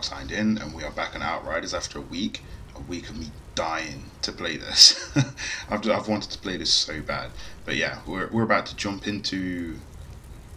Moloch signed in, and we are back on Outriders after a week of me dying to play this. I've wanted to play this so bad. But yeah, we're about to jump into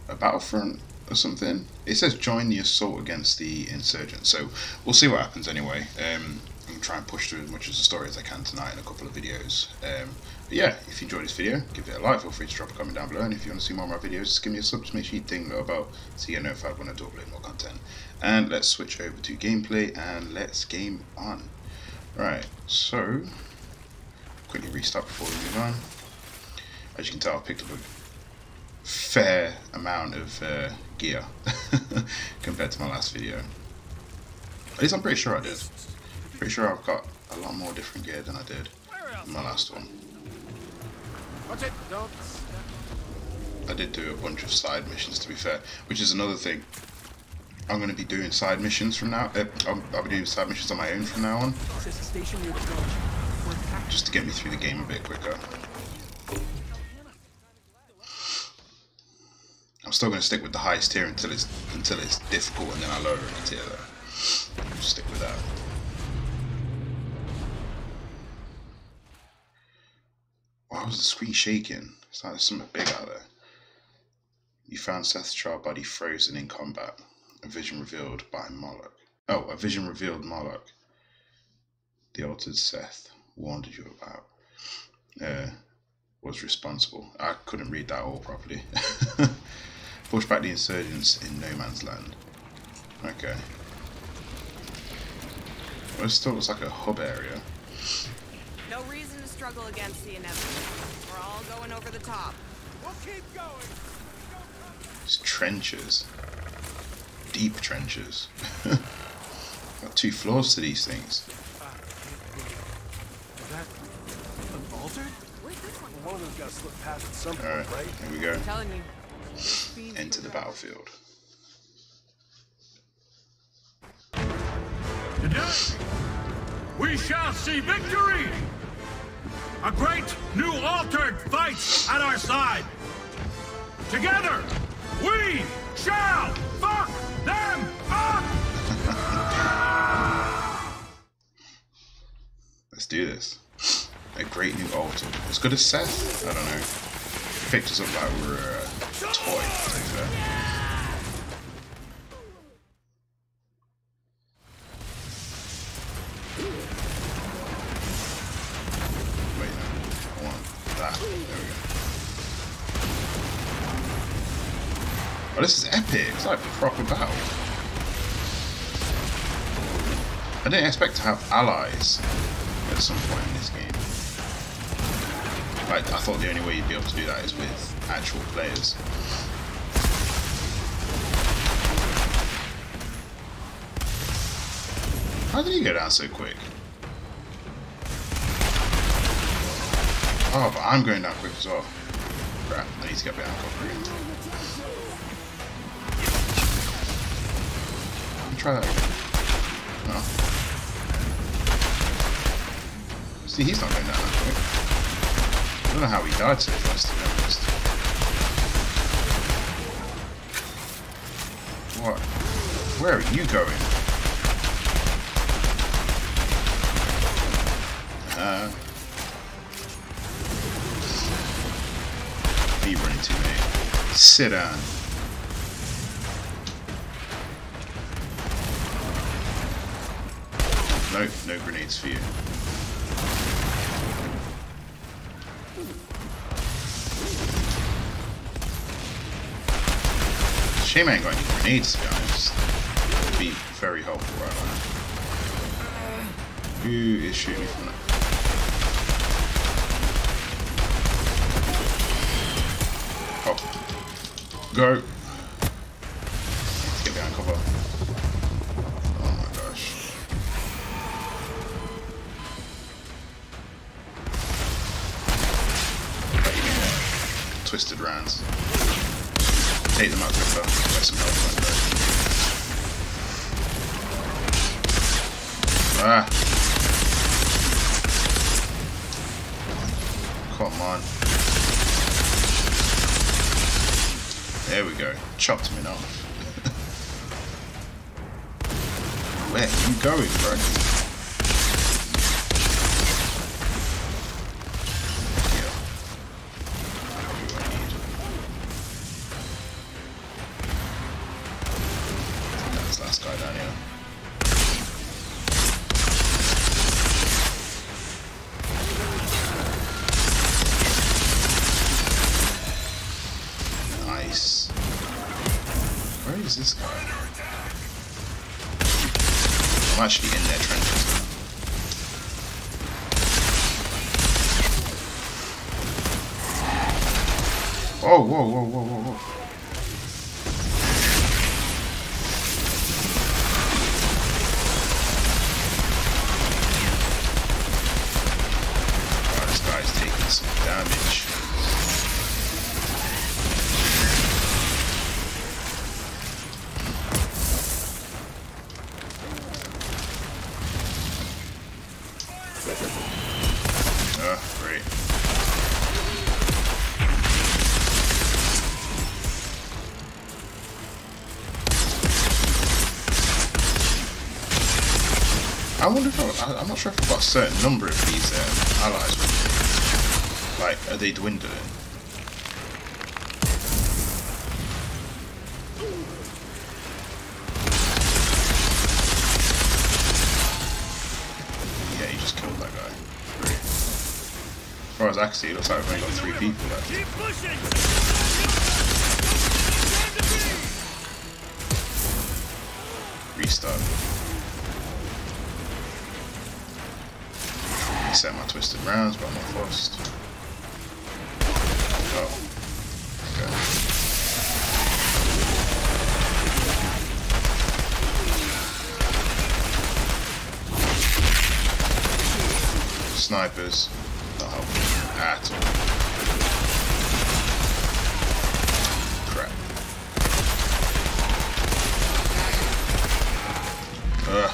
a Battlefront or something. It says join the assault against the insurgents, so we'll see what happens anyway. I'm going to try and push through as much of the story as I can tonight in a couple of videos. But yeah, if you enjoyed this video, give it a like, feel free to drop a comment down below, and if you want to see more of my videos, just give me a sub, just make sure you ding the little bell so you get notified when I do upload more content. And let's switch over to gameplay, and let's game on. Right, so, quickly restart before we move on. As you can tell, I've picked up a fair amount of gear compared to my last video. At least I'm pretty sure I did. Pretty sure I've got a lot more different gear than I did in my last one. I did do a bunch of side missions, to be fair, which is another thing. I'm going to be doing side missions from now. I'll be doing side missions on my own from now on, just to get me through the game a bit quicker. I'm still going to stick with the highest tier until it's difficult, and then I lower any tier though. I'll stick with that. Why was the screen shaking? It's like there's something big out there. You found Seth's child body frozen in combat. A vision revealed by Moloch. Oh, a vision revealed Moloch. The altered Seth warned you about. Was responsible. I couldn't read that all properly. Push back the insurgents in no man's land. Okay. Well, it still looks like a hub area. No reason to struggle against the inevitable. We're all going over the top. We'll keep going. It's trenches. Deep trenches. Got two floors to these things. Alright, here we go. Enter the battlefield. Today, we shall see victory! A great new altered fight at our side! Together, we shall fuck! Them up! Let's do this. A great new altar. As good as Seth? I don't know. He picked us up like we were a toy, to be fair. Wait, no. I want that. There we go. Oh, this is epic. It's like a proper battle. I didn't expect to have allies at some point in this game. Like, I thought the only way you'd be able to do that is with actual players. How did he go down so quick? Oh, but I'm going down quick as well. Crap, I need to get behind cover. Try that again. Oh. See, he's not going down that quick. I don't know how he died so fast, to be honest. What? Where are you going? Be running too late. Sit down. No, no grenades for you. Shame I ain't got any grenades, guys. It'd be very helpful right now. Who is shooting me from that? Oh. Go! Let's get behind cover. Twisted rounds. Take them out quicker. Get some health on it. Ah! Come on. There we go. Chopped him in half. Where are you going, bro? I wonder if I'm not sure if I've got a certain number of these allies with me. Like, are they dwindling? Yeah, he just killed that guy. Three. As far as I can see, it looks like we've only got 3 people left. Keep pushing. Restart. Set my twisted rounds, but I'm not forced. Oh, okay. Snipers, not helpful at all. Crap. Ugh.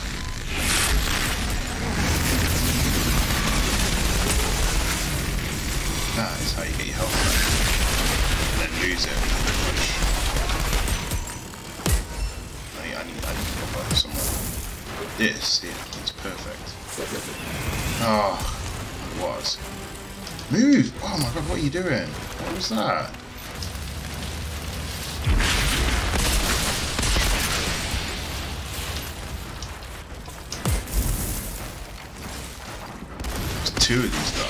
That is how you get your health back. And then lose it pretty much. I need to pop up somewhere. This, yeah, it's perfect. Oh, it was. Move! Oh my god, what are you doing? What was that? There's 2 of these guys.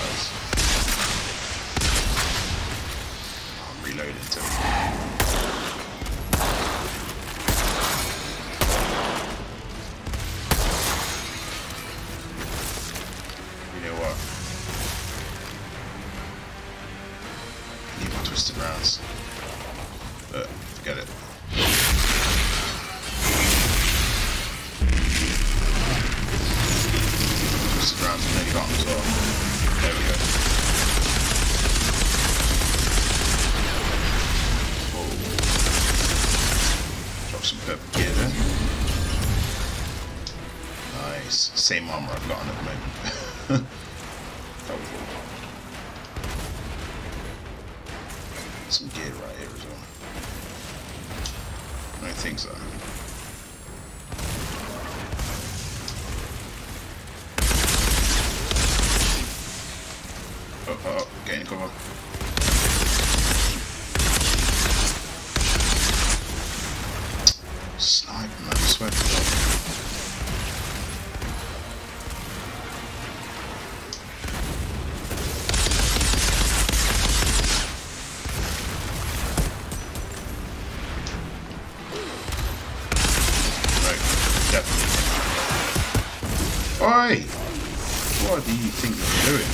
Same armor I've got on at the moment. Some gear right here as well. I don't think so. Oh, oh, oh, getting cover. Sniper, man, I swear to God. What do you think you're doing?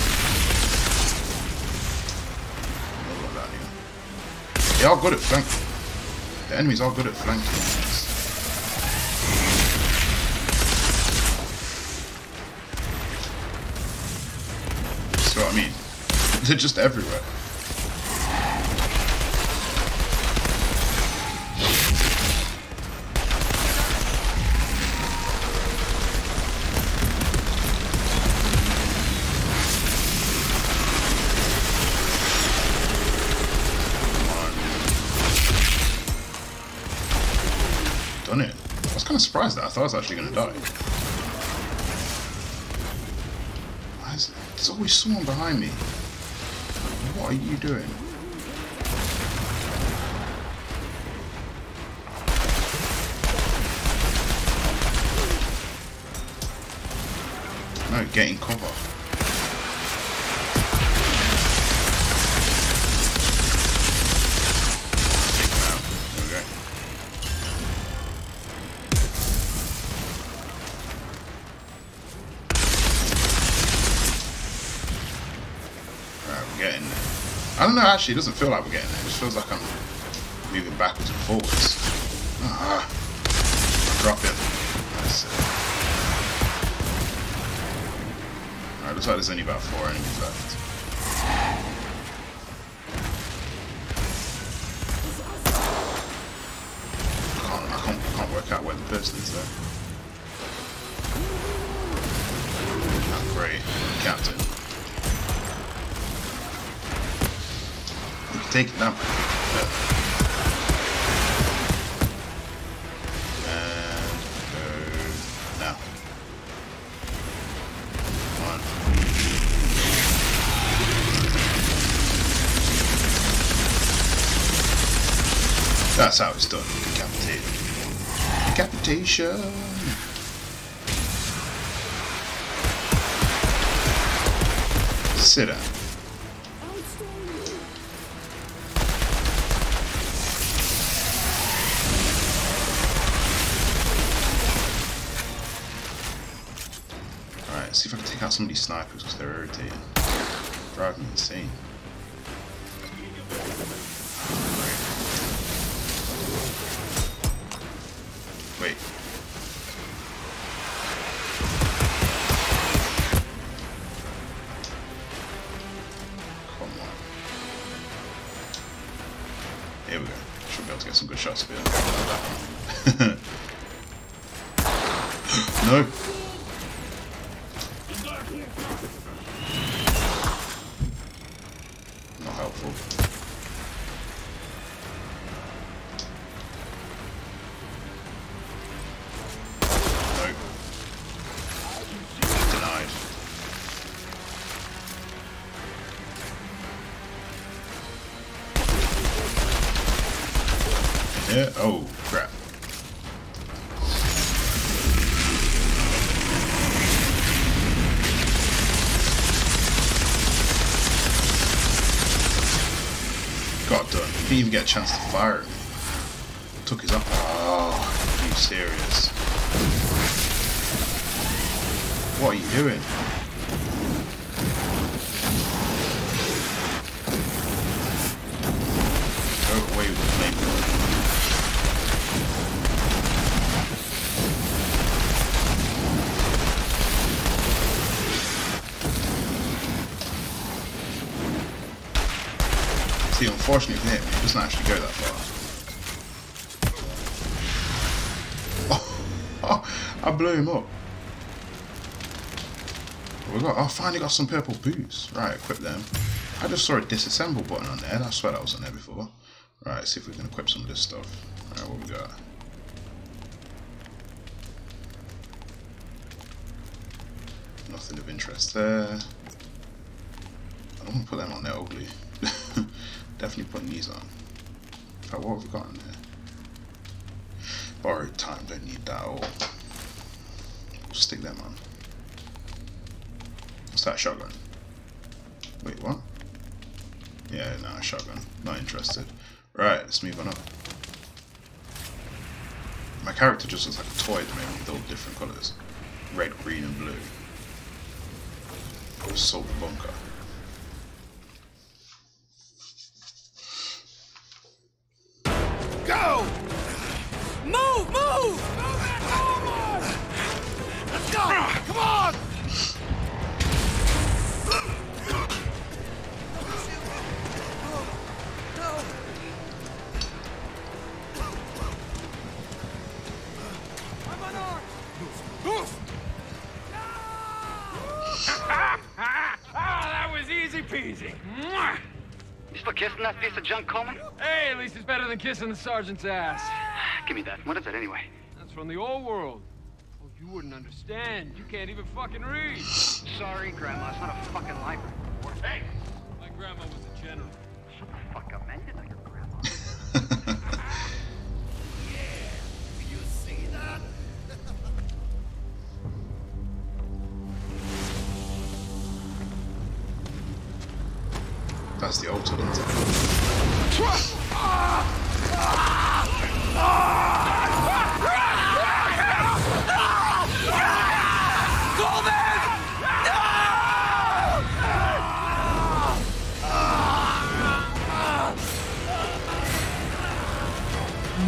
I love that here. They are good at flanking. The enemies are good at flanking. See what I mean? They're just everywhere. It. was kind of surprised that. I thought I was actually going to die. There's always someone behind me. What are you doing? No, getting cover. I don't know, actually, it doesn't feel like we're getting there. It just feels like I'm moving backwards and forwards. Ah, drop it. Nice. Alright, looks like there's only about 4 enemies left. I can't work out where the person is though. Not great, Captain. Take it down. And go now. Come on. That's how it's done. Decapitation. Decapitation. Sit down. See if I can take out some of these snipers because they're irritating. Drive me insane. Wait. Come on. Here we go. Should be able to get some good shots here. No. Yeah. Oh, crap. Got done. He didn't even get a chance to fire him. Took his up. Oh, are you serious? What are you doing? Go away with the flamethrower. See, unfortunately for him, it doesn't actually go that far. Oh, I blew him up. We got, I finally got some purple boots. Right, equip them. I just saw a disassemble button on there, and I swear that was on there before. Right, see if we can equip some of this stuff. Alright, what we got? Nothing of interest there. I don't want to put them on there, ugly. Definitely putting these on. In fact, what have we got in there? Borrowed time, don't need that at all. We'll stick them on. What's that, shotgun? Wait, what? Yeah, no, shotgun. Not interested. Right, let's move on up. My character just looks like a toy at the moment with all different colours. Red, green and blue. Assault bunker. Go! Move! Move! Move that armor! Let's go! Come on! I'm unarmed! Move! That was easy peasy! You still kissing that piece of junk, Coleman? Hey, at least it's better than kissing the sergeant's ass. Give me that. What is it anyway? That's from the old world. Oh, you wouldn't understand. You can't even fucking read. Sorry, Grandma. It's not a fucking library. Hey! My grandma was a general. Shut the fuck up, man. You're not your grandma. Yeah! You see that? That's the altar, isn't it? Golden! No!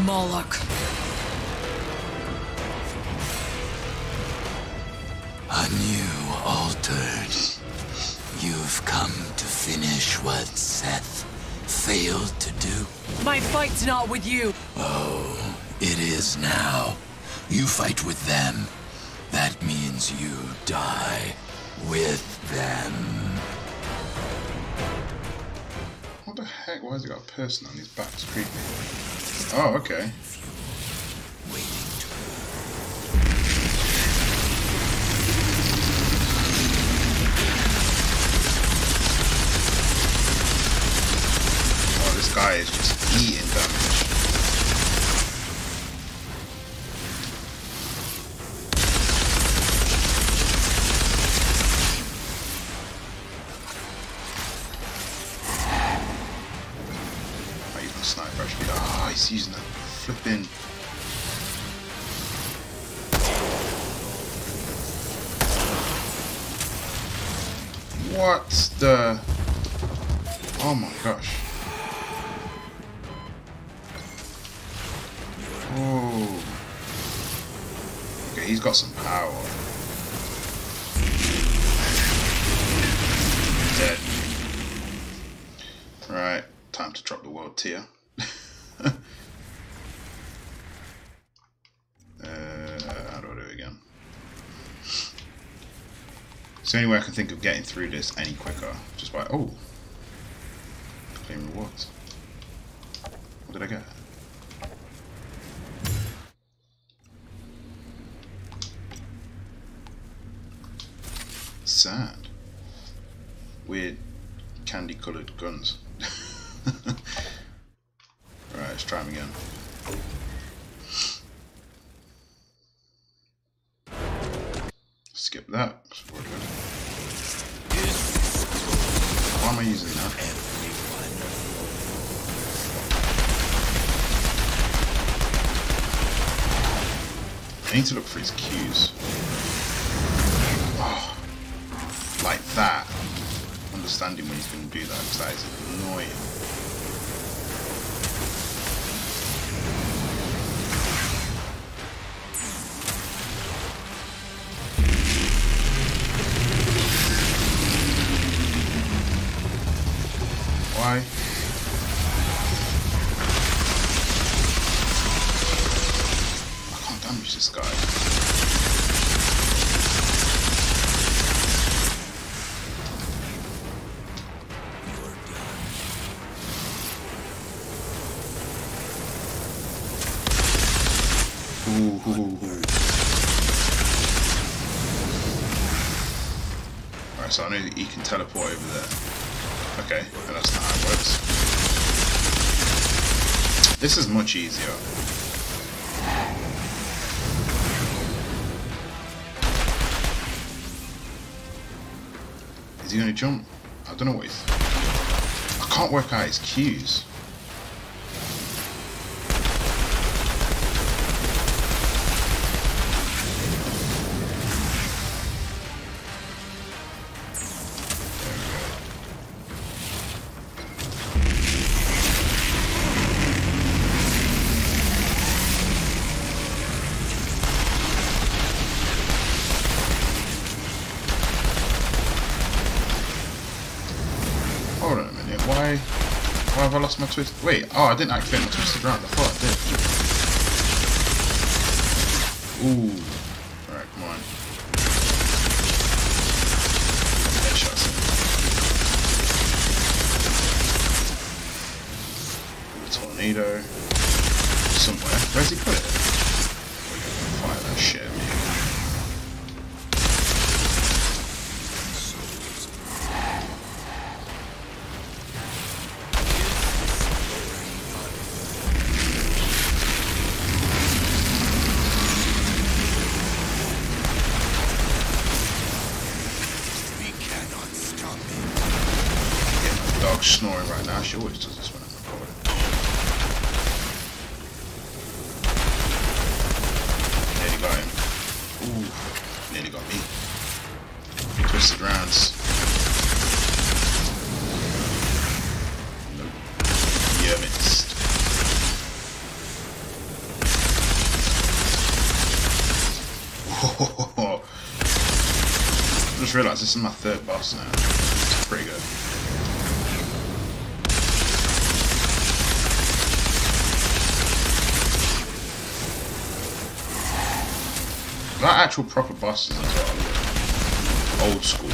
Moloch. A new altar. You've come to finish what Seth failed to do. My fight's not with you. Oh, it is now. You fight with them. That means you die with them. What the heck? Why has he got a person on his back? It's creepy. Oh, okay. This guy is just eating damage. I use my sniper actually. Ah, oh, he's using a flipping. What the? Oh my gosh. Oh. Okay, he's got some power. Dead. Right, time to drop the world tier. How do I do it again? It's the only way I can think of getting through this any quicker. Just by, oh. Claim rewards. What did I get? Sad. Weird candy coloured guns. Right, let's try them again. Skip that. Why am I using that? I need to look for his cues. Oh. Like that, understanding when he's going to do that, because that is annoying. Why? I can't damage this guy. Alright, so I know that he can teleport over there. Okay, and that's not how it works. This is much easier. Is he gonna jump? I don't know what he's... I can't work out his cues. Why have I lost my twist? Wait, oh, I didn't activate my twisted round. I thought I did. Ooh. Alright, come on. Headshots. Tornado. Somewhere. Where's he put it? snoring right now. She always does this when I'm recording. Nearly got him. Ooh, nearly got me. Twisted rounds. Nope. Yeah, missed. Whoa. I just realised this is my third boss now. It's pretty good. Like actual proper bosses as well. Old school.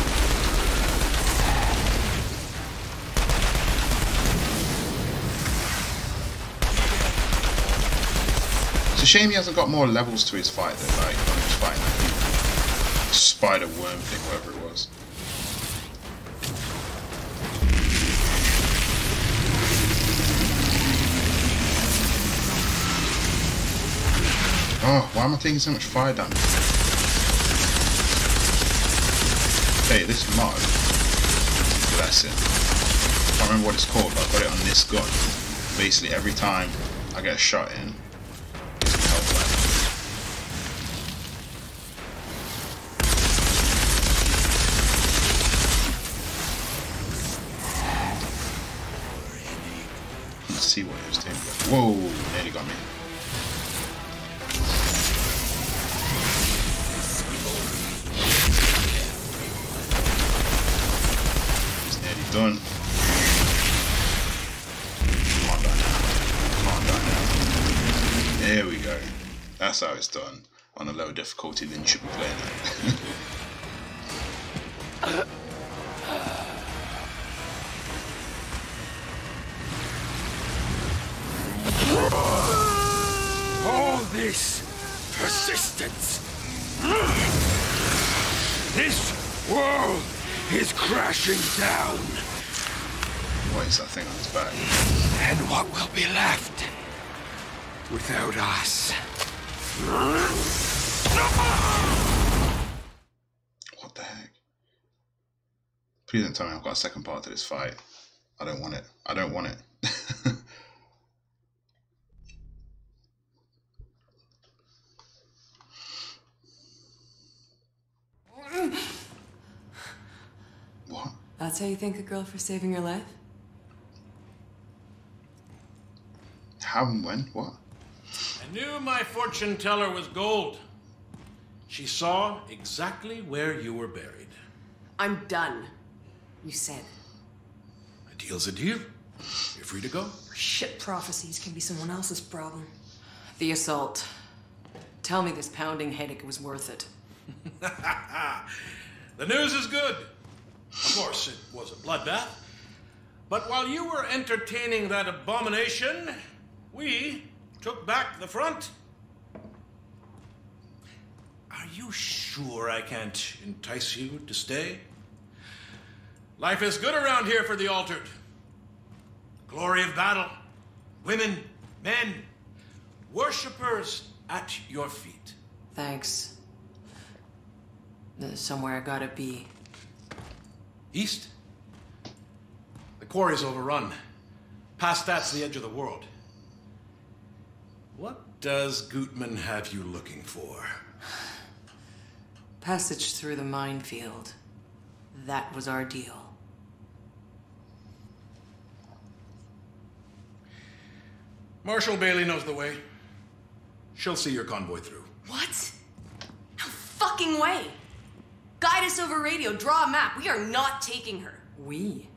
It's a shame he hasn't got more levels to his fight than like when he was fighting that spider worm thing, whatever it was. Oh, why am I taking so much fire damage? Hey, this mod, bless it. I can't remember what it's called, but I got it on this gun. Basically, every time I get a shot in, it gives me health back. Let's see what he was doing. Whoa, nearly got me. Done. Come on down now. Come on down now. There we go. That's how it's done. On a lower difficulty than you should be playing it. All this persistence. This world is crashing down. What is that thing on his back? And what will be left without us? What the heck? Please don't tell me I've got a second part to this fight. I don't want it. I don't want it. That's how you thank a girl for saving your life? How and when? What? I knew my fortune teller was gold. She saw exactly where you were buried. I'm done, you said. A deal's a deal. You're free to go. Shit prophecies can be someone else's problem. The assault. Tell me this pounding headache was worth it. The news is good. Of course, it was a bloodbath. But while you were entertaining that abomination, we took back the front. Are you sure I can't entice you to stay? Life is good around here for the altered. Glory of battle, women, men, worshippers at your feet. Thanks. There's somewhere I gotta be. East? The quarry's overrun. Past that's the edge of the world. What does Gutman have you looking for? Passage through the minefield. That was our deal. Marshal Bailey knows the way. She'll see your convoy through. What? No fucking way! Guide us over radio, draw a map. We are not taking her. We?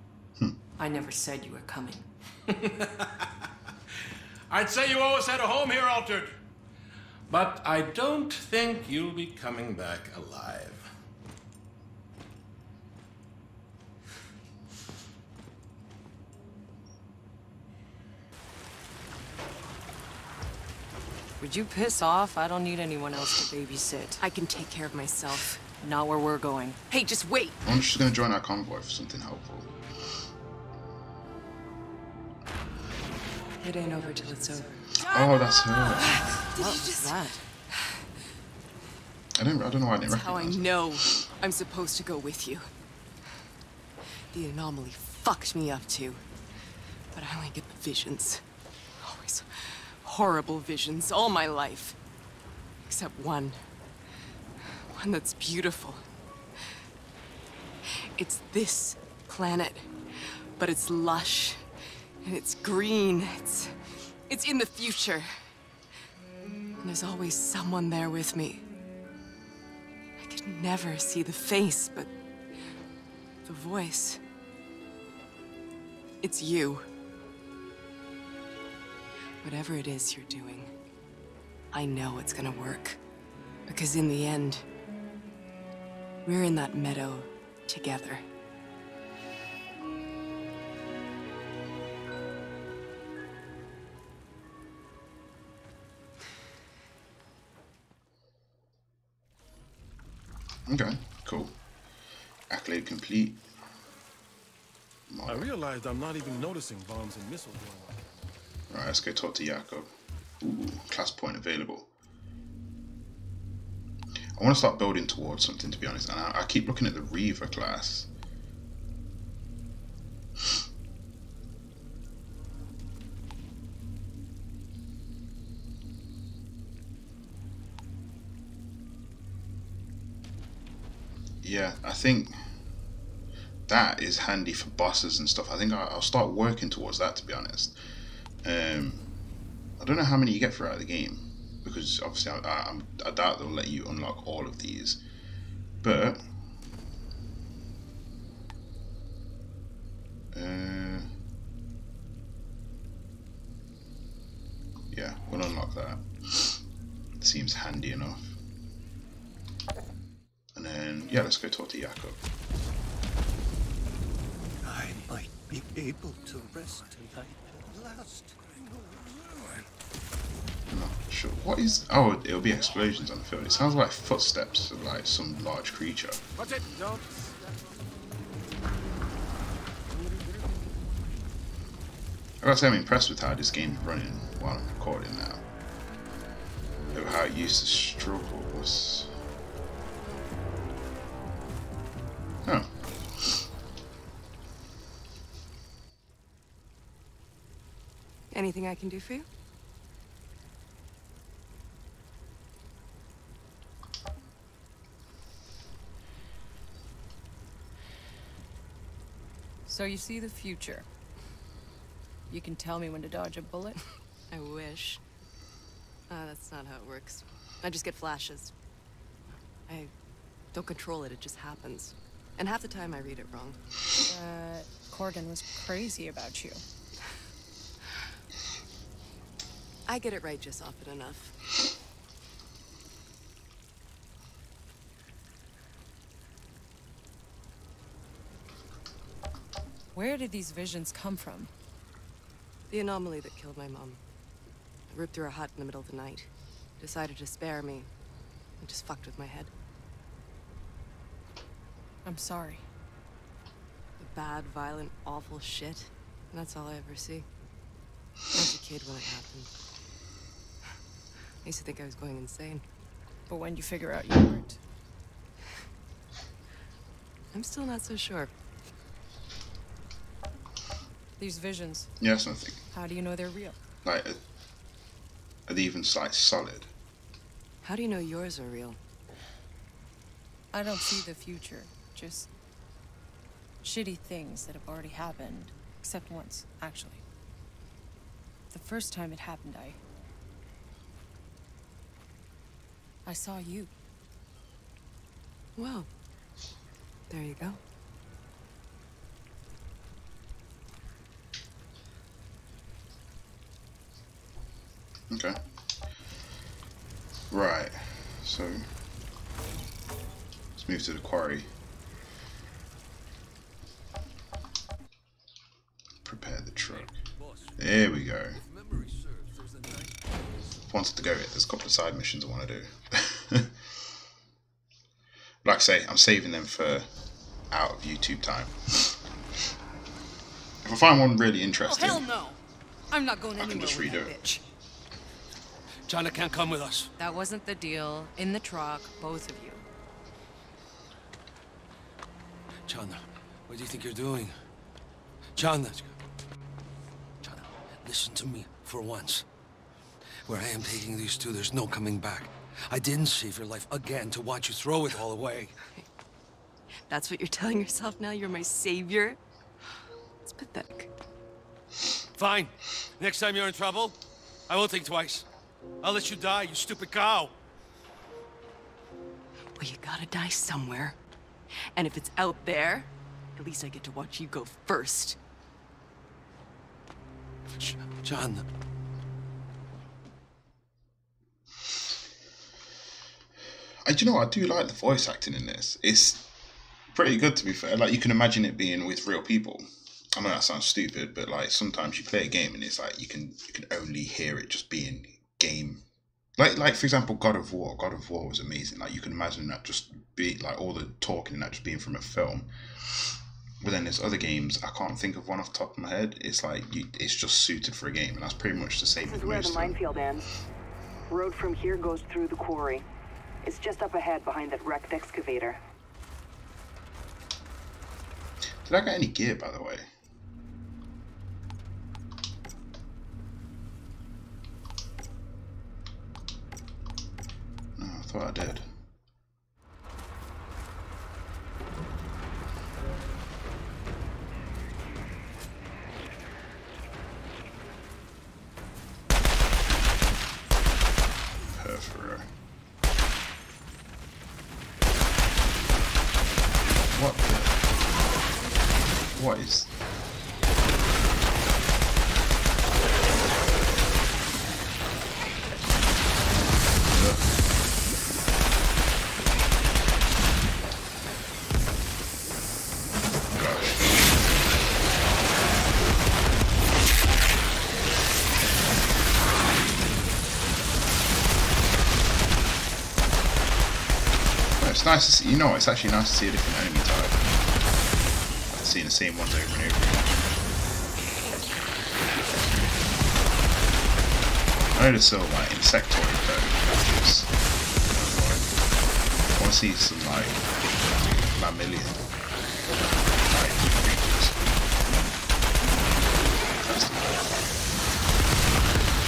I never said you were coming. I'd say you always had a home here, Altered. But I don't think you'll be coming back alive. Would you piss off? I don't need anyone else to babysit. I can take care of myself. Not where we're going. Hey, just wait. I wonder if she's going to join our convoy for something helpful. It ain't over till it's over. Oh, that's her. Did you just... that? I don't know why I didn't recognize her. That's how I know I'm supposed to go with you. The anomaly fucked me up too. But I only get visions. Always horrible visions all my life. Except one. One that's beautiful. It's this planet, but it's lush, and it's green, it's in the future. And there's always someone there with me. I could never see the face, but the voice. It's you. Whatever it is you're doing, I know it's gonna work. Because in the end, we're in that meadow together. Okay, cool. Accolade complete. Moloch. I realized I'm not even noticing bombs and missiles going off. Alright, let's go talk to Jakob. Ooh, class point available. I want to start building towards something, to be honest, and I keep looking at the Reaver class. Yeah, I think that is handy for bosses and stuff. I think I'll start working towards that, to be honest. I don't know how many you get throughout the game, because obviously I doubt they'll let you unlock all of these, but yeah, we'll unlock that. It seems handy enough. And then yeah, let's go talk to Jakob. I might be able to rest tonight at last. Sure. What is? Oh, it'll be explosions on the field. It sounds like footsteps of like some large creature. I gotta say, I'm impressed with how this game's running while I'm recording now. Look how it used to struggle was. Oh. Anything I can do for you? So you see the future. You can tell me when to dodge a bullet? I wish. That's not how it works. I just get flashes. I don't control it, it just happens. And half the time I read it wrong. Corgan was crazy about you. I get it right just often enough. Where did these visions come from? The anomaly that killed my mom. I ripped through her hut in the middle of the night. Decided to spare me. It just fucked with my head. I'm sorry. The bad, violent, awful shit. And that's all I ever see. I was a kid when it happened. I used to think I was going insane. But when you figure out you weren't. I'm still not so sure. These visions. Yeah, that's nothing. How do you know they're real? Like, are they even like solid? How do you know yours are real? I don't see the future. Just shitty things that have already happened, except once, actually. The first time it happened, I saw you. Well, there you go. Okay. Right. So let's move to the quarry. Prepare the truck. There we go. Wanted to go it. There's a couple of side missions I want to do. Like I say, I'm saving them for out of YouTube time. If I find one really interesting, oh, hell no. I'm not going anywhere. I can just redo it. Channa can't come with us. That wasn't the deal. In the truck, both of you. Channa, what do you think you're doing? Channa, listen to me for once. Where I am taking these two, there's no coming back. I didn't save your life again to watch you throw it all away. That's what you're telling yourself now? You're my savior? It's pathetic. Fine. Next time you're in trouble, I won't think twice. I'll let you die, you stupid cow. Well, you gotta die somewhere. And if it's out there, at least I get to watch you go first. Channa. Do you know what? I do like the voice acting in this. It's pretty good, to be fair. Like, you can imagine it being with real people. I know that sounds stupid, but like sometimes you play a game and it's like you can only hear it just being game. Like for example, God of War. God of War was amazing. Like, you can imagine that just be like all the talking and that just being from a film. But then there's other games, I can't think of one off the top of my head. It's like it's just suited for a game, and that's pretty much the same. This is where the minefield ends. Road from here goes through the quarry. It's just up ahead behind that wrecked excavator. Did I get any gear, by the way? No, I thought I did. Nice to see, you know, it's actually nice to see a different enemy type. I've seen the same ones over and over again. I know there's still like insectoid though, which is, I want to see some like mammalian type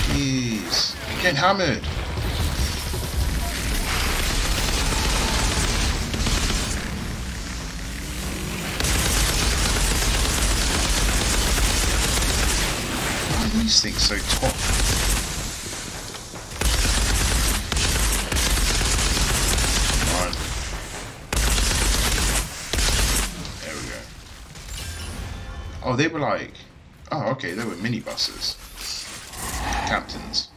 creatures. Jeez, I'm getting hammered. These things so tough. There we go. Oh, they were like, oh, okay, they were minibuses, captains.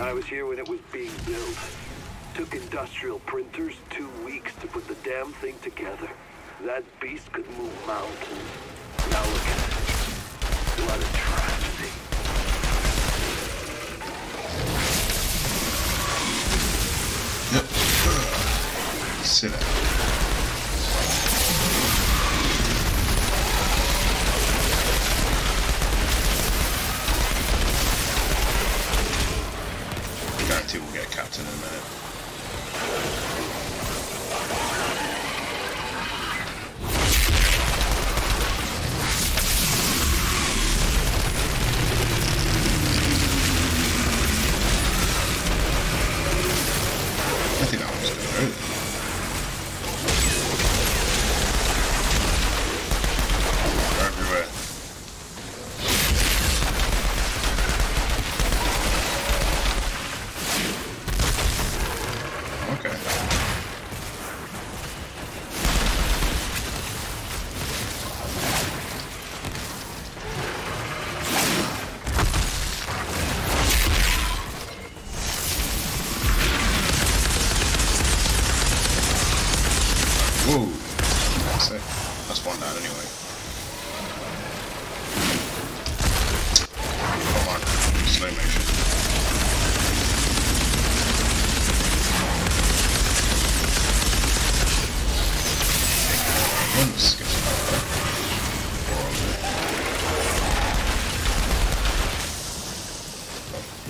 I was here when it was being built. Took industrial printers 2 weeks to put the damn thing together. That beast could move mountains. Now look at it. What a tragedy. Yep. Sit down. I guarantee we'll get a captain in a minute. I think that one's going to go. Okay.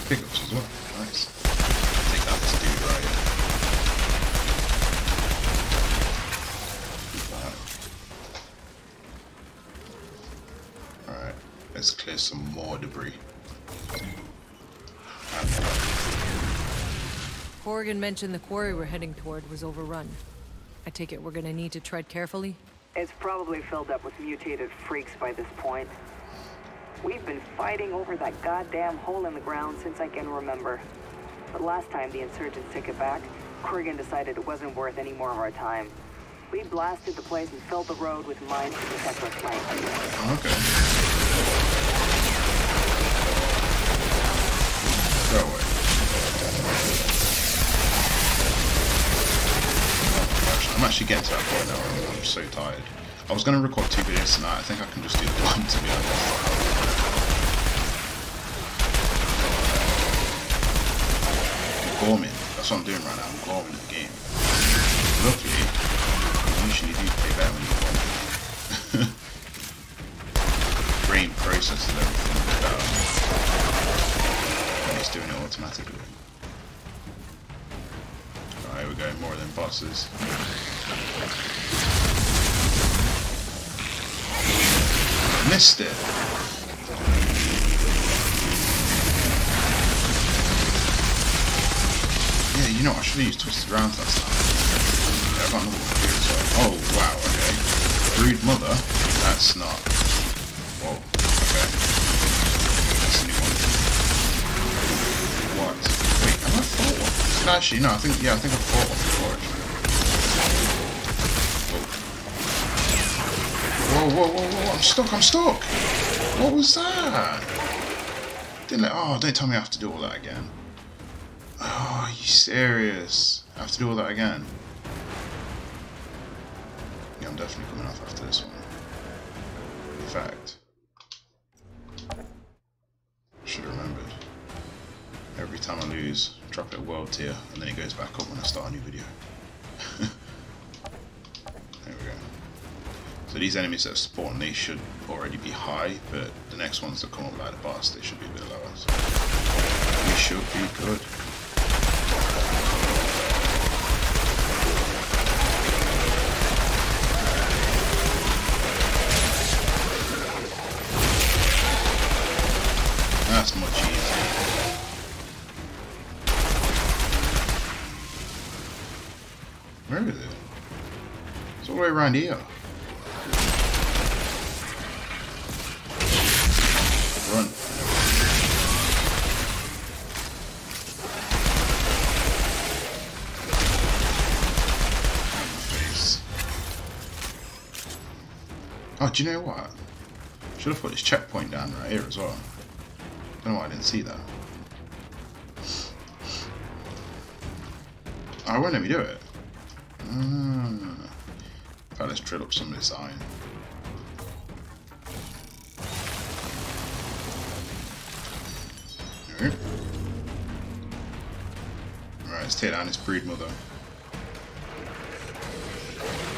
pickups as well. Nice. Take out this dude right here. Alright, let's clear some more debris. Corgan mentioned the quarry we're heading toward was overrun. I take it we're gonna need to tread carefully? It's probably filled up with mutated freaks by this point. We've been fighting over that goddamn hole in the ground since I can remember. But last time the insurgents took it back, Corgan decided it wasn't worth any more of our time. We blasted the place and filled the road with mines to protect our flank. Okay. Go away. I'm actually getting to that point now, I'm so tired. I was going to record 2 videos tonight, I think I can just do one to be honest. Gorming, that's what I'm doing right now, I'm gorming the game. Luckily, I usually do play better when you're gorming. Brain processes everything better. And it's doing it automatically. Alright, here we go, more than bosses. Missed it! You know, I should have used Twisted Rounds last time. Yeah, I've got another one here as well. Oh, wow, okay. Brood Mother? That's not... Whoa, okay. That's a new one. What? Wait, have I fought one? Actually, no, I think... Yeah, I think I've fought one before, actually. Whoa. Whoa, whoa, whoa, whoa, I'm stuck, I'm stuck! What was that? Didn't let... Oh, don't tell me I have to do all that again. Oh, are you serious? I have to do all that again? Yeah, I'm definitely coming off after this one. In fact, should have remembered. Every time I lose, drop it a world tier, and then it goes back up when I start a new video. There we go. So these enemies that spawn, they should already be high, but the next ones that come up like the boss, they should be a bit lower. So we should be good. That's much easier. Where is it? It's all the way around here. Run. Face. Oh, do you know what? Should have put this checkpoint down right here as well. I don't know why I didn't see that. Oh, won't let me do it. Right, let's drill up some of this iron. Alright, let's take down this Brood Mother.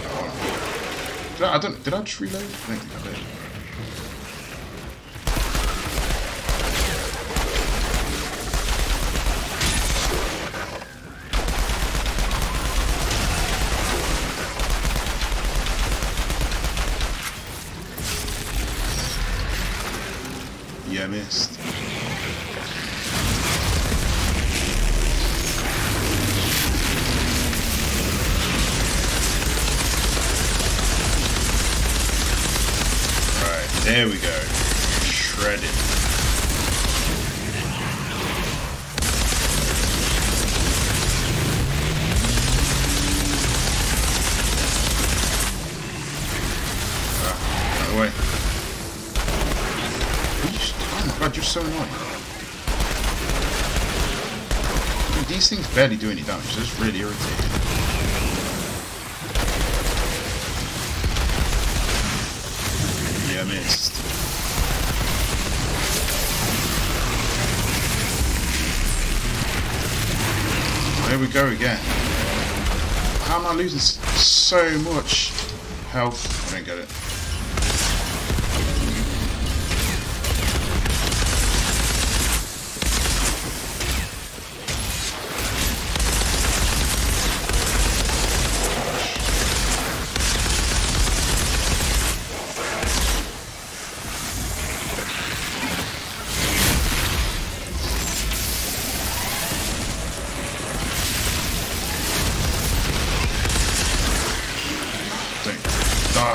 Oh, did I just reload? I don't think I did. I missed. Alright, there we go. Shredded. Ah, out of the way. God, you're so annoying. I mean, these things barely do any damage, so it's really irritating. Yeah, I missed. There we go again. How am I losing so much health? I don't get it.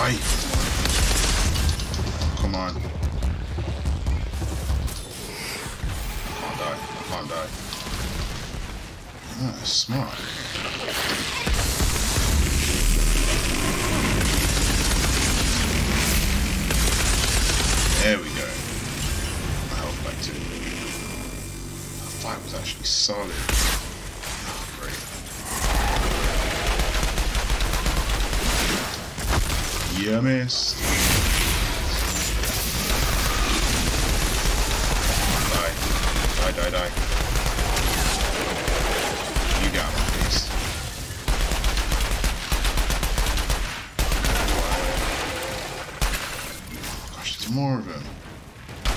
life. Come on. I can't die. I can't die. Oh, smart. There we go. My health back too. That fight was actually solid. Oh, great. Yeah, missed. Die. Die, die, die. You got my face. More of them. I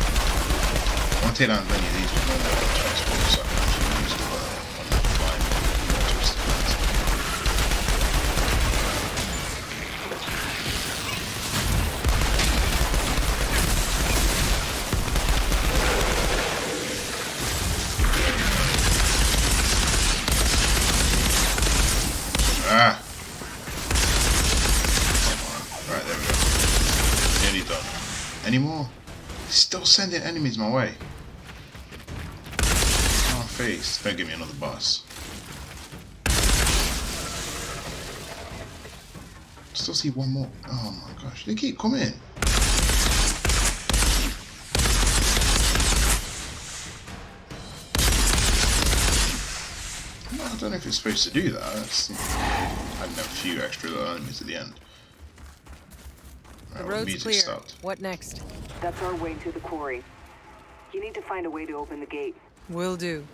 want to take down as many of these with no transport, so I can actually use the ah! Come on. Right, there we go. Nearly done. Anymore? Still sending enemies my way. My face. Don't give me another boss. Still see one more. Oh my gosh. They keep coming. I don't know if it's supposed to do that. It's, I know a few extra little enemies at the end. The road's clear. Stopped. What next? That's our way to the quarry. You need to find a way to open the gate. Will do.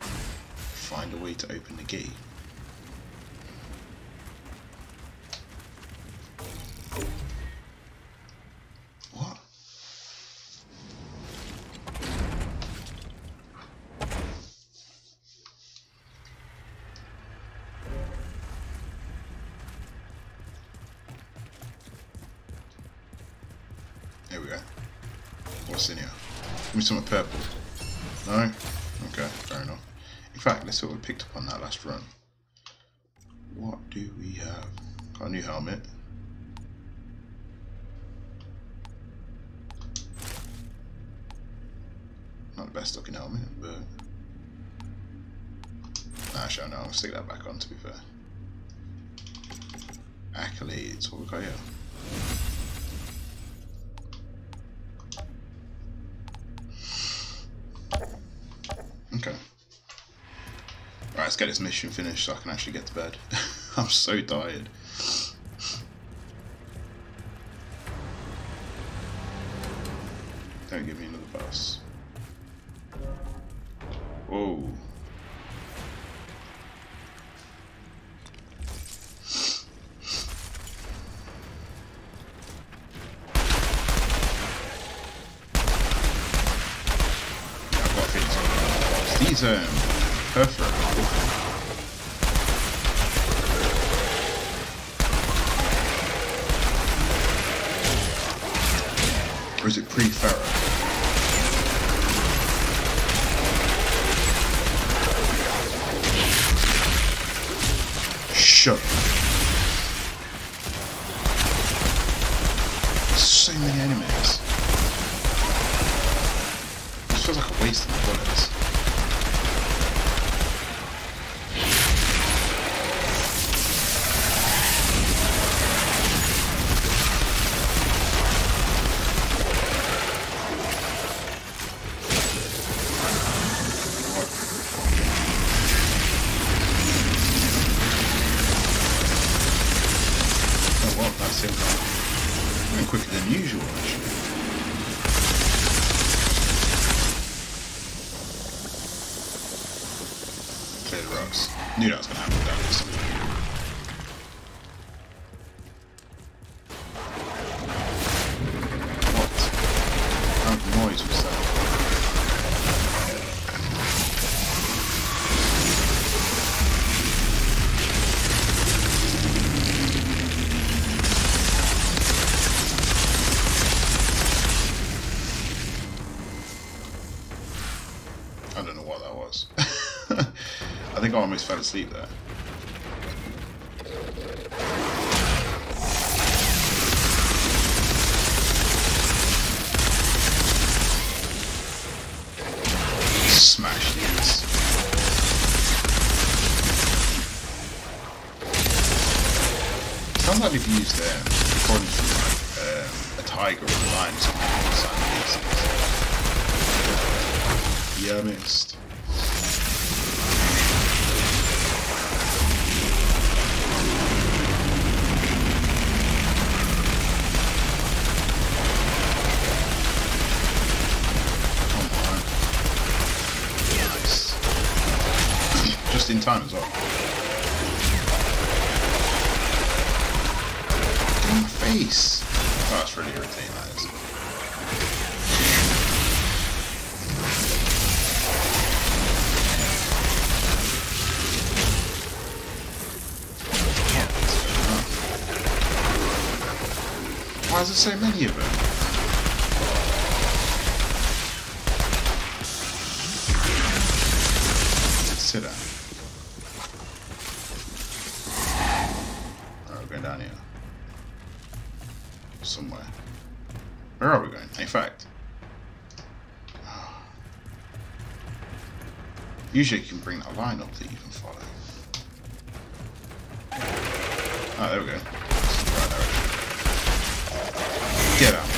Find a way to open the gate. What? Here we go. What's in here? Give me something purple. No? Okay, fair enough. In fact, let's see what we picked up on that last run. What do we have? Got a new helmet. Not the best looking helmet, but... actually, no, I'll stick that back on, to be fair. Accolades, what we got here? Okay. Right, let's get this mission finished so I can actually get to bed. I'm so tired. Don't give me another bus. Whoa. Perfect. Or is it pre-ferro? Shut up. So many enemies. This feels like a waste of bullets. Knew that was gonna happen without this. What kind of noise was that? I don't know what that was. I think I almost fell asleep there. like we've used according to like a tiger or a lion or something on the side of these. Be honest. In time as well. In face. Oh, that's really irritating, that is. Why is there so many of them? Usually you can bring that line up that you can follow. Oh, there we go. That's the right direction. Get out.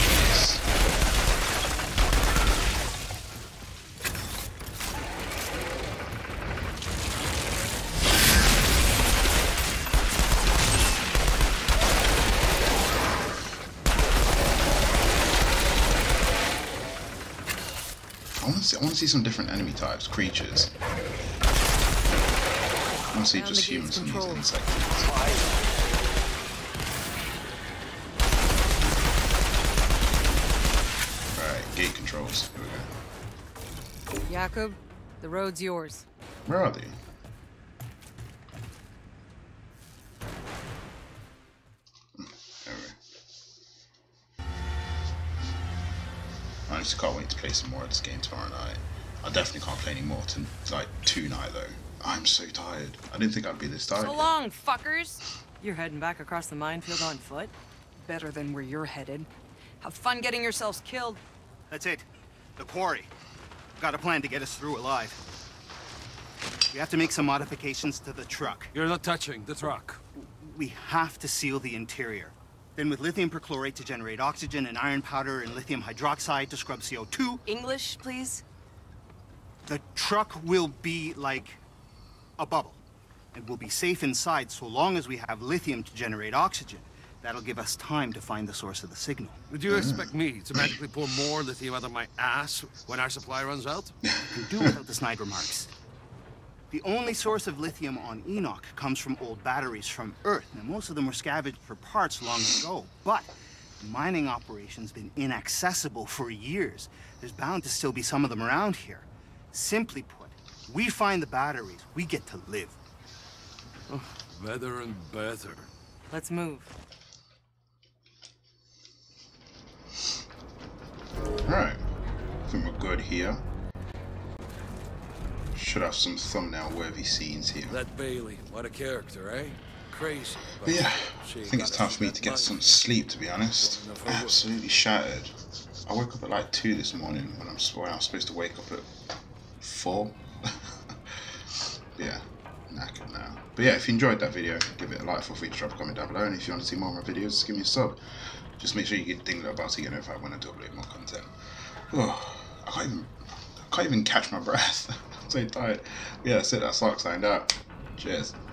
I want to see some different enemy types, creatures. I want to see just humans and these insects. Alright, gate controls. Here we go. Jakob, the road's yours. Where are they? I just can't wait to play some more of this game tomorrow night. I definitely can't play any more tonight though. I'm so tired. I didn't think I'd be this tired. So long, fuckers! You're heading back across the minefield on foot? Better than where you're headed. Have fun getting yourselves killed. That's it. The quarry. Got a plan to get us through alive. We have to make some modifications to the truck. You're not touching the truck. We have to seal the interior. Then with lithium perchlorate to generate oxygen and iron powder and lithium hydroxide to scrub CO2. English, please? The truck will be like a bubble. And we'll be safe inside so long as we have lithium to generate oxygen. That'll give us time to find the source of the signal. Would you expect me to magically pour more lithium out of my ass when our supply runs out? You can do without the snide remarks. The only source of lithium on Enoch comes from old batteries from Earth. Now, most of them were scavenged for parts long ago, but the mining operation's been inaccessible for years. There's bound to still be some of them around here. Simply put, we find the batteries, we get to live. Oh, better and better. Let's move. All right, I think we're good here. Should have some thumbnail-worthy scenes here. That Bailey, what a character, eh? Crazy. But yeah, I think it's time for me to get some sleep, to be honest. Absolutely shattered. I woke up at like 2 this morning when I was supposed to wake up at 4. Yeah, knackered now. But yeah, if you enjoyed that video, give it a like. Feel free to drop a comment down below. And if you want to see more of my videos, just give me a sub. Just make sure you ding the little bell to get notified when I do upload more content. Oh, I can't even catch my breath. I'm so tired. Yeah, that's it. That sucks. I know. Cheers.